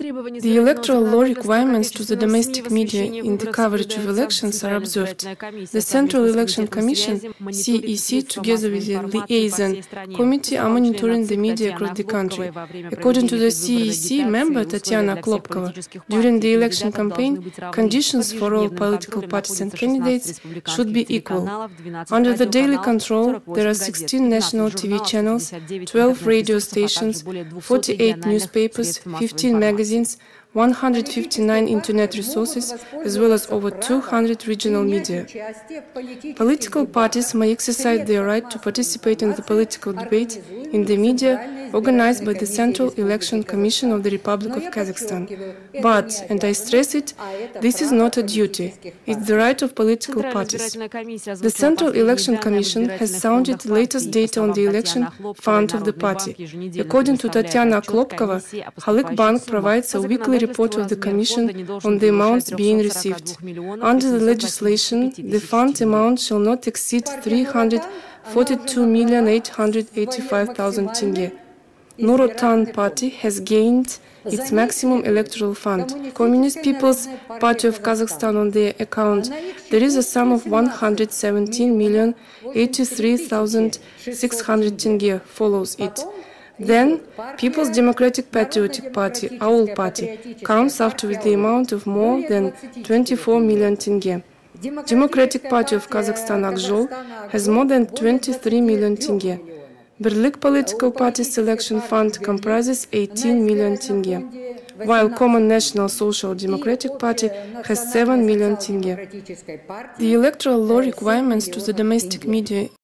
The electoral law requirements to the domestic media in the coverage of elections are observed. The Central Election Commission, CEC, together with the liaison committee, are monitoring the media across the country. According to the CEC member Tatyana Akhlopkova, during the election campaign, conditions for all political parties and candidates should be equal. Under the daily control, there are 16 national TV channels, 12 radio stations, 48 newspapers, 15 magazines, 159 internet resources, as well as over 200 regional media. Political parties may exercise their right to participate in the political debate in the media organized by the Central Election Commission of the Republic of Kazakhstan. But, and I stress it, this is not a duty. It's the right of political parties. The Central Election Commission has sounded the latest data on the election fund of the party. According to Tatyana Akhlopkova, Halyk Bank provides a weekly report of the Commission on the amounts being received. Under the legislation, the fund amount shall not exceed 342,885,000 tenge. Nur Otan party has gained its maximum electoral fund. Communist People's Party of Kazakhstan, on their account, there is a sum of 117,083,600 tenge follows it. Then, People's Democratic Patriotic Party, Aul party, comes after with the amount of more than 24 million tenge. Democratic Party of Kazakhstan, Akzhol, has more than 23 million tenge. Berlik Political Party Selection Fund comprises 18 million tenge, while Common National Social Democratic Party has 7 million tenge. The electoral law requirements to the domestic media